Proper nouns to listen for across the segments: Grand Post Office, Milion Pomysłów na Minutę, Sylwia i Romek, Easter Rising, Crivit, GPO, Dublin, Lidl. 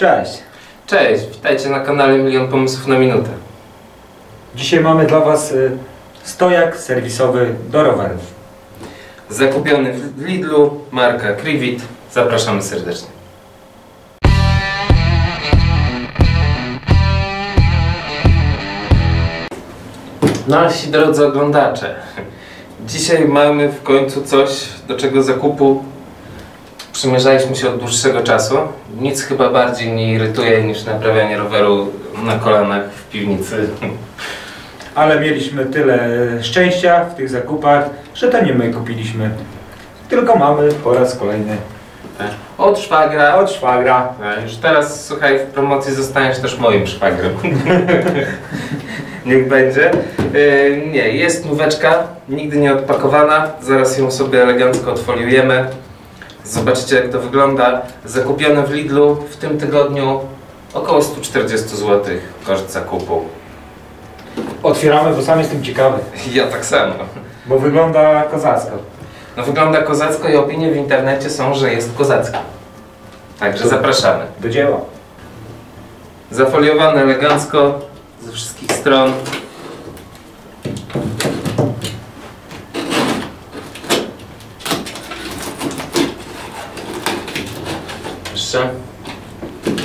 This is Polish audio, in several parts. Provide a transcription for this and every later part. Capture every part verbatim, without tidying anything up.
Cześć! Cześć! Witajcie na kanale Milion Pomysłów na Minutę. Dzisiaj mamy dla Was stojak serwisowy do rowerów. Zakupiony w Lidlu, marka Crivit. Zapraszamy serdecznie. Nasi drodzy oglądacze, dzisiaj mamy w końcu coś, do czego zakupu przymierzaliśmy się od dłuższego czasu. Nic chyba bardziej mnie irytuje niż naprawianie roweru na kolanach w piwnicy. Ale mieliśmy tyle szczęścia w tych zakupach, że to nie my kupiliśmy, tylko mamy po raz kolejny. Tak. Od szwagra. Od szwagra. A już teraz, słuchaj, w promocji zostaniesz też moim szwagrem. Niech będzie. Yy, nie, jest nóweczka, nigdy nie odpakowana. Zaraz ją sobie elegancko odfoliujemy. Zobaczycie, jak to wygląda. Zakupione w Lidlu w tym tygodniu około sto czterdzieści złotych koszt zakupu. Otwieramy, bo sam jestem ciekawy. Ja tak samo. Bo wygląda kozacko. No wygląda kozacko i opinie w internecie są, że jest kozacki. Także zapraszamy. Do dzieła. Zafoliowany elegancko ze wszystkich stron. Jeszcze.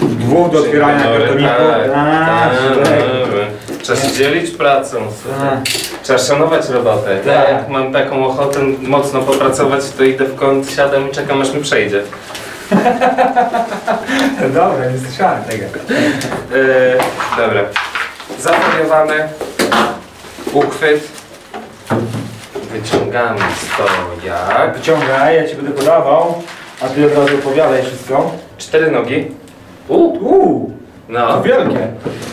Dwóch do otwierania kartoniku. Trzeba się dzielić pracą, trzeba szanować robotę. Ja jak mam taką ochotę mocno popracować, to idę w kąt, siadam i czekam, aż mi przejdzie. Dobra, nie słyszałem tego. Yy, dobra, zapowiadamy uchwyt, wyciągamy stojak. Wyciągaj, ja Ci będę podawał, a Ty od razu opowiadaj wszystko. Cztery nogi. Uuu! Uh. No, to wielkie.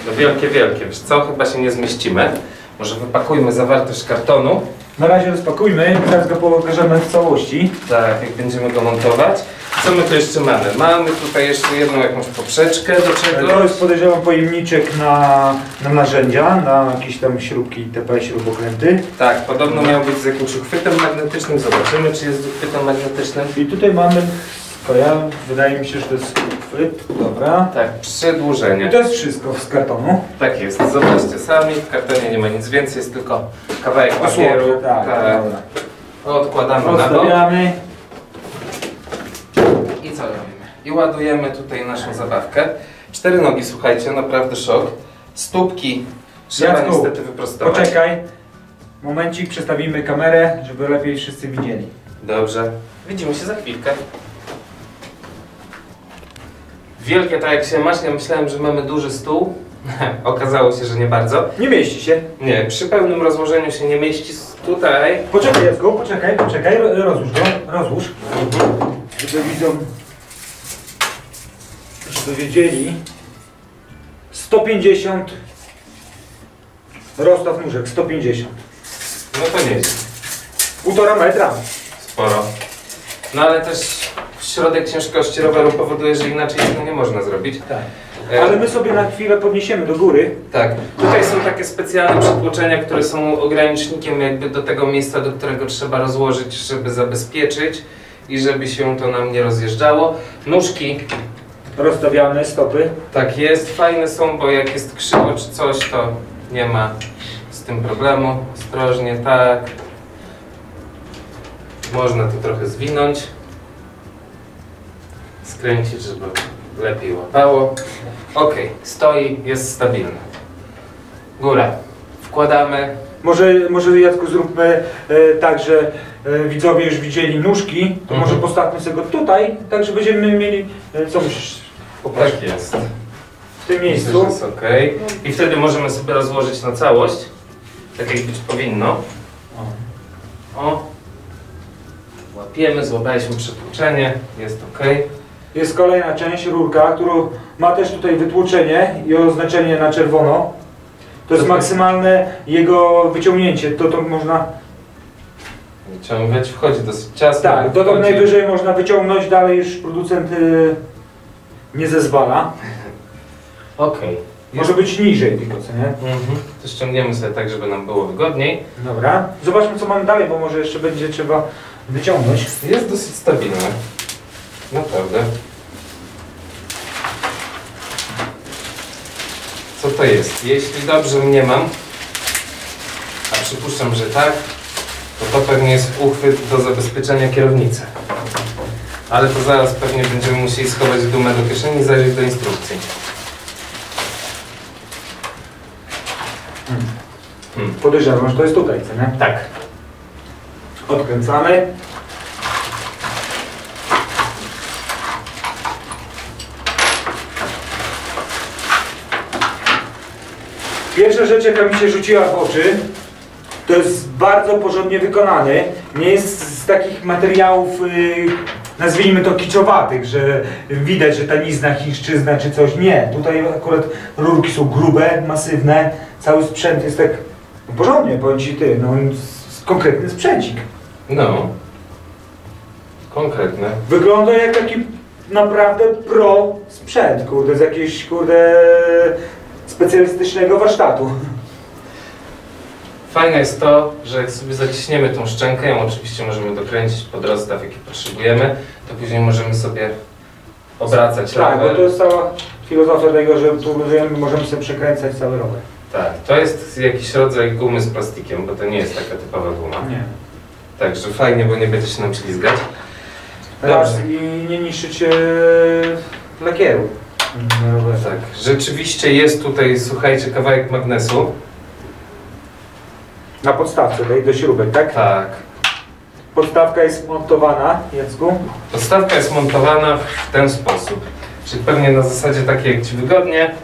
No wielkie, wielkie. Wiesz co? Chyba się nie zmieścimy. Może wypakujmy zawartość kartonu. Na razie rozpakujmy i teraz go pokażemy w całości. Tak, jak będziemy go montować. Co my tu jeszcze mamy? Mamy tutaj jeszcze jedną jakąś poprzeczkę do czegoś. To jest, podejrzewam, pojemniczek na, na narzędzia, na jakieś tam śrubki itp. śrubokręty. Tak, podobno miał być z jakimś uchwytem magnetycznym. Zobaczymy, czy jest z uchwytem magnetycznym. I tutaj mamy... To ja, wydaje mi się, że to jest uchwyt, dobra. Tak, przedłużenie. I to jest wszystko z kartonu. Tak jest, zobaczcie sami, w kartonie nie ma nic więcej, jest tylko kawałek papieru. Osłowę, tak, tak. Dobra. Odkładamy na dół. I co robimy? I ładujemy tutaj naszą zabawkę. Cztery nogi, słuchajcie, naprawdę szok. Stópki trzeba Jacku, niestety wyprostować. Poczekaj, momencik, przestawimy kamerę, żeby lepiej wszyscy widzieli. Dobrze, widzimy się za chwilkę. Wielkie, tak jak się masz, ja myślałem, że mamy duży stół. Okazało się, że nie bardzo. Nie mieści się. Nie, przy pełnym rozłożeniu się nie mieści tutaj. Poczekaj, Jacku, poczekaj, poczekaj, rozłóż go, rozłóż. Żeby widzą, żeby wiedzieli. sto pięćdziesiąt, rozstaw nóżek, sto pięćdziesiąt. No to nie jest. Półtora metra. Sporo. No ale też... Środek ciężkości roweru powoduje, że inaczej tego nie można zrobić. Tak. Ale my sobie na chwilę podniesiemy do góry. Tak. Tutaj są takie specjalne przytłoczenia, które są ogranicznikiem jakby do tego miejsca, do którego trzeba rozłożyć, żeby zabezpieczyć i żeby się to nam nie rozjeżdżało. Nóżki rozstawiane, stopy. Tak jest. Fajne są, bo jak jest krzywo czy coś, to nie ma z tym problemu. Ostrożnie, tak. Można to trochę zwinąć. Skręcić, żeby lepiej łapało. Ok, stoi, jest stabilny. Góra. Wkładamy. Może, może Jacku, zróbmy e, tak, że e, widzowie już widzieli nóżki, to mhm. może postawmy sobie go tutaj, tak, że będziemy mieli... E, co musisz popatrzeć? Tak jest. W tym miejscu. Myślę, jest ok. I wtedy możemy sobie rozłożyć na całość, tak jak być powinno. O. Łapiemy, złapaliśmy przytłoczenie, jest ok. Jest kolejna część, rurka, którą ma też tutaj wytłoczenie i oznaczenie na czerwono. To jest maksymalne jego wyciągnięcie, dotąd można... Wyciągać, wchodzi dosyć ciasno. Tak, dotąd najwyżej można wyciągnąć, dalej już producent y, nie zezwala. Okej. Okay. Może jest... być niżej tylko, co nie? Mhm. To ściągniemy sobie tak, żeby nam było wygodniej. Dobra. Zobaczmy, co mamy dalej, bo może jeszcze będzie trzeba wyciągnąć. Jest dosyć stabilne. Naprawdę. co to jest. Jeśli dobrze mniemam, a przypuszczam, że tak, to to pewnie jest uchwyt do zabezpieczenia kierownicy. Ale to zaraz pewnie będziemy musieli schować dumę do kieszeni i zajrzeć do instrukcji. Hmm. Hmm. Podejrzewam, że to jest tutaj, co nie? Tak. Odkręcamy. Pierwsza rzecz, jaka mi się rzuciła w oczy, to jest bardzo porządnie wykonany. Nie jest z takich materiałów, yy, nazwijmy to kiczowatych, że widać, że tanizna, chińszczyzna czy coś. Nie, tutaj akurat rurki są grube, masywne, cały sprzęt jest tak no, porządnie, powiem ci ty, no konkretny sprzęcik. No, konkretny. Wygląda jak taki naprawdę pro sprzęt, kurde, z jakiejś, kurde, specjalistycznego warsztatu. Fajne jest to, że jak sobie zaciśniemy tą szczękę, ją oczywiście możemy dokręcić pod rozstaw, jaki potrzebujemy, to później możemy sobie obracać rower. Tak, bo to jest cała filozofia tego, że tu możemy sobie przekręcać cały rower. Tak, to jest jakiś rodzaj gumy z plastikiem, bo to nie jest taka typowa guma. Nie. Także fajnie, bo nie będzie się nam ślizgać. Raz i nie niszczyć lakieru. No, tak, rzeczywiście jest tutaj, słuchajcie, kawałek magnesu. Na podstawce, tutaj do śrubek, tak? Tak. Podstawka jest montowana, Jacku? Podstawka jest montowana w ten sposób. Czyli pewnie na zasadzie takiej, jak ci wygodnie,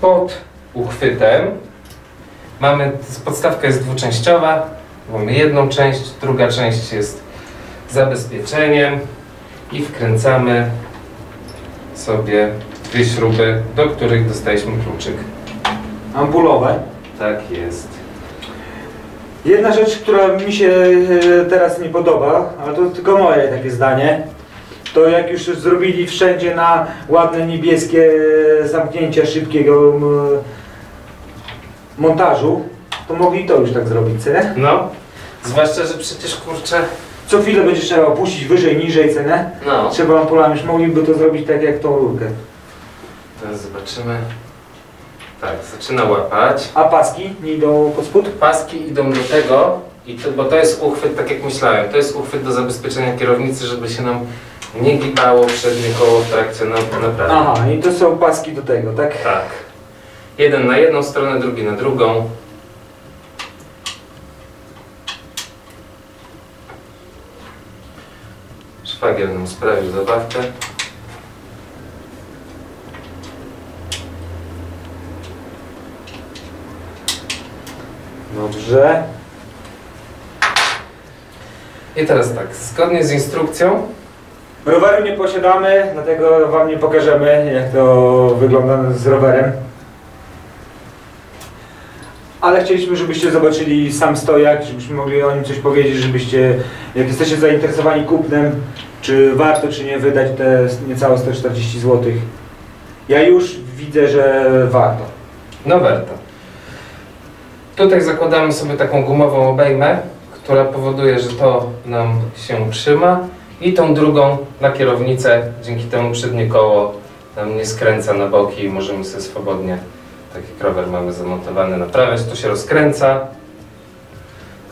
pod uchwytem mamy, podstawka jest dwuczęściowa, mamy jedną część, druga część jest zabezpieczeniem i wkręcamy sobie dwie śruby, do których dostaliśmy kluczyk. Ampulowe? Tak jest. Jedna rzecz, która mi się teraz nie podoba, ale to tylko moje takie zdanie, to jak już zrobili wszędzie na ładne niebieskie zamknięcia szybkiego montażu, to mogli to już tak zrobić, cenę? No, zwłaszcza, że przecież kurczę... Co chwilę będzie trzeba opuścić wyżej, niżej cenę. No. Trzeba ampulami, już mogliby to zrobić tak jak tą rurkę. Teraz zobaczymy. Tak, zaczyna łapać. A paski nie idą pod spód? Paski idą do tego, i to, bo to jest uchwyt, tak jak myślałem, to jest uchwyt do zabezpieczenia kierownicy, żeby się nam nie gibało przednie koło w trakcie naprawy. Aha, i to są paski do tego, tak? Tak. Jeden na jedną stronę, drugi na drugą. Szwagier nam sprawił zabawkę. Dobrze. I teraz tak, zgodnie z instrukcją... Roweru nie posiadamy, dlatego wam nie pokażemy, jak to wygląda z rowerem. Ale chcieliśmy, żebyście zobaczyli sam stojak, żebyśmy mogli o nim coś powiedzieć, żebyście, jak jesteście zainteresowani kupnem, czy warto, czy nie wydać te niecałe sto czterdzieści złotych. Ja już widzę, że warto. No warto. Tutaj zakładamy sobie taką gumową obejmę, która powoduje, że to nam się trzyma i tą drugą na kierownicę, dzięki temu przednie koło nam nie skręca na boki i możemy sobie swobodnie, tak jak rower mamy zamontowany, naprawiać. To się rozkręca.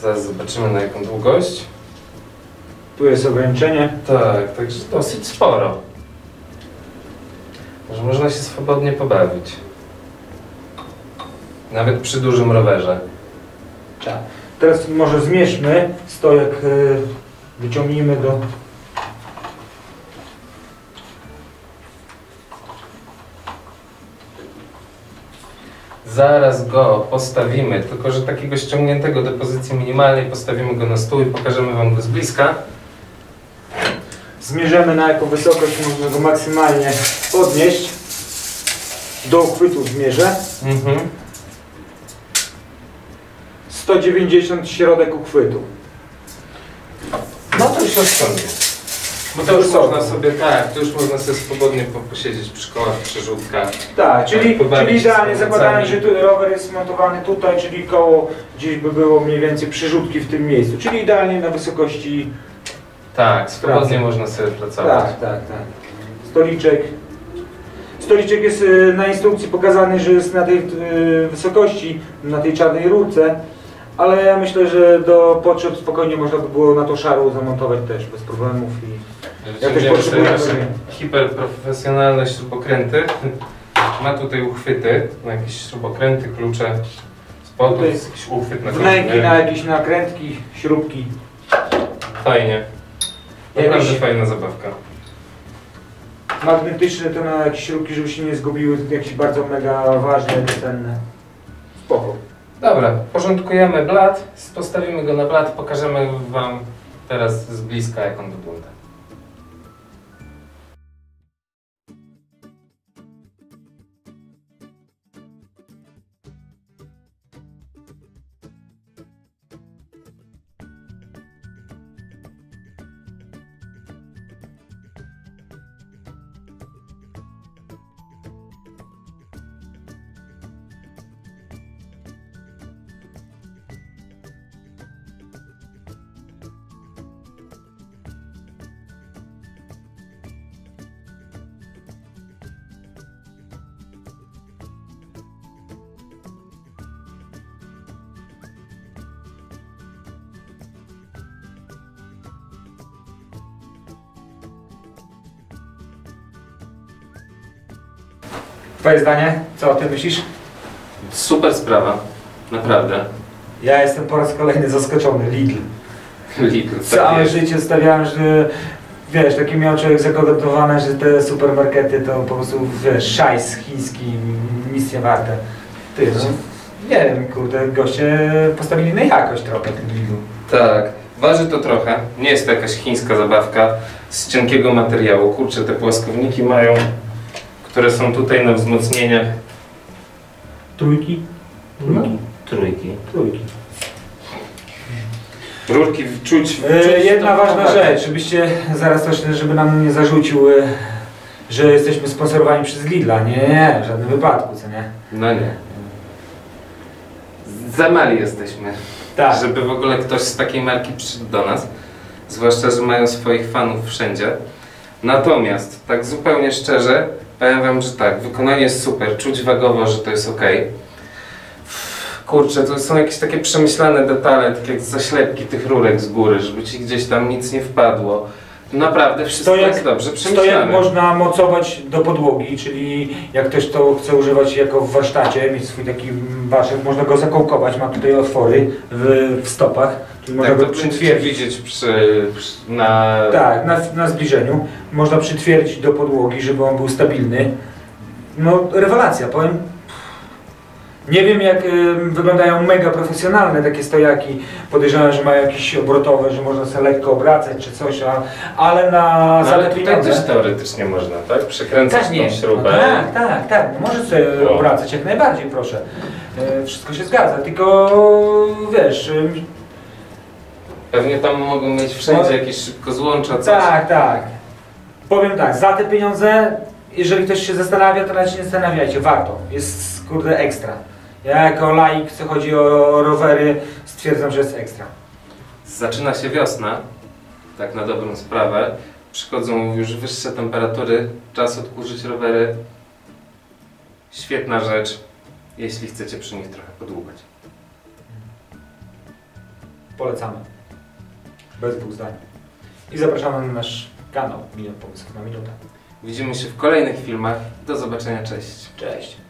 Zaraz zobaczymy, na jaką długość. Tu jest ograniczenie. Tak, także dosyć sporo. Może można się swobodnie pobawić. Nawet przy dużym rowerze. Tak. Teraz może zmierzmy stojak, wyciągnijmy do... Zaraz go postawimy, tylko że takiego ściągniętego do pozycji minimalnej, postawimy go na stół i pokażemy wam go z bliska. Zmierzymy, na jaką wysokość można go maksymalnie podnieść. Do uchwytu zmierzę. Mhm. sto dziewięćdziesiąt środek uchwytu. No to już rozciągnie. Bo to, to już można sobie, tak, to już można sobie swobodnie posiedzieć przy kołach, przy żółtkach. Tak, czyli, czyli idealnie zakładamy, że tu rower jest montowany tutaj, czyli koło gdzieś by było mniej więcej przyrzutki w tym miejscu. Czyli idealnie na wysokości. Tak, swobodnie pracy. Można sobie pracować. Tak, tak, tak. Stoliczek. stoliczek jest na instrukcji pokazany, że jest na tej wysokości, na tej czarnej rurce, ale ja myślę, że do potrzeb spokojnie można by było na to szaro zamontować też, bez problemów. I ja też potrzebuję hiperprofesjonalne śrubokręty. Ma tutaj uchwyty, na jakieś śrubokręty, klucze, spod, jest jakiś uchwyt na wnęki, na jakieś nakrętki, śrubki. Fajnie. Naprawdę jakiś... fajna zabawka. Magnetyczne to na jakieś śrubki, żeby się nie zgubiły, jakieś bardzo mega ważne, cenne. Spoko. Dobra, porządkujemy blat, postawimy go na blat, pokażemy wam teraz z bliska, jak on wygląda. Twoje zdanie? Co o tym myślisz? Super sprawa, naprawdę. Ja jestem po raz kolejny zaskoczony. Lidl. Lidl, tak. Całe życie stawiałem, że wiesz, takie miał człowiek zakodowane, że te supermarkety to po prostu wiesz, szajs chiński, nic nie warte. Ty, no, nie wiem, kurde, goście postawili na jakość trochę w tym Lidlu. Tak, waży to trochę. Nie jest to jakaś chińska zabawka z cienkiego materiału. Kurczę, te płaskowniki mają, które są tutaj na wzmocnienie. Trójki? Trójki. Trójki. Trójki. Rurki wczuć, wczuć Jedna ważna rzecz, żebyście zaraz też, żeby nam nie zarzucił, że jesteśmy sponsorowani przez Lidla. Nie, nie, w żadnym wypadku, co nie? No nie. Za mali jesteśmy, tak, żeby w ogóle ktoś z takiej marki przyszedł do nas. Zwłaszcza, że mają swoich fanów wszędzie. Natomiast, tak zupełnie szczerze, powiem wam, że tak, wykonanie jest super, czuć wagowo, że to jest ok. Kurczę, to są jakieś takie przemyślane detale, tak jak zaślepki tych rurek z góry, żeby ci gdzieś tam nic nie wpadło. Naprawdę wszystko jak, jest dobrze przemyślane. To jak można mocować do podłogi, czyli jak ktoś to chce używać jako w warsztacie, mieć swój taki waszek, można go zakołkować, ma tutaj otwory w, w stopach. Tak, można go przytwierdzić. Widzieć przy, przy, na... Tak, na, na zbliżeniu. Można przytwierdzić do podłogi, żeby on był stabilny. No, rewelacja, powiem. Nie wiem, jak y, wyglądają mega profesjonalne takie stojaki. Podejrzewam, że mają jakieś obrotowe, że można sobie lekko obracać czy coś, a, ale na no, ale tutaj też teoretycznie można, tak? Przekręcać tak, tą śrubę. No, tak, tak, tak. Możesz sobie no. obracać jak najbardziej, proszę. Y, wszystko się zgadza, tylko wiesz... Y, Pewnie tam mogą mieć wszędzie jakieś szybko złącza, coś. Tak, tak. Powiem tak, za te pieniądze, jeżeli ktoś się zastanawia, to nawet się nie zastanawiajcie, warto. Jest kurde ekstra. Ja jako laik, co chodzi o rowery, stwierdzam, że jest ekstra. Zaczyna się wiosna, tak na dobrą sprawę. Przychodzą już wyższe temperatury, czas odkurzyć rowery. Świetna rzecz, jeśli chcecie przy nich trochę podłubać. Polecamy. Bez dwóch zdań. I zapraszamy na nasz kanał Milion Pomysłów na Minutę. Widzimy się w kolejnych filmach. Do zobaczenia. Cześć. Cześć.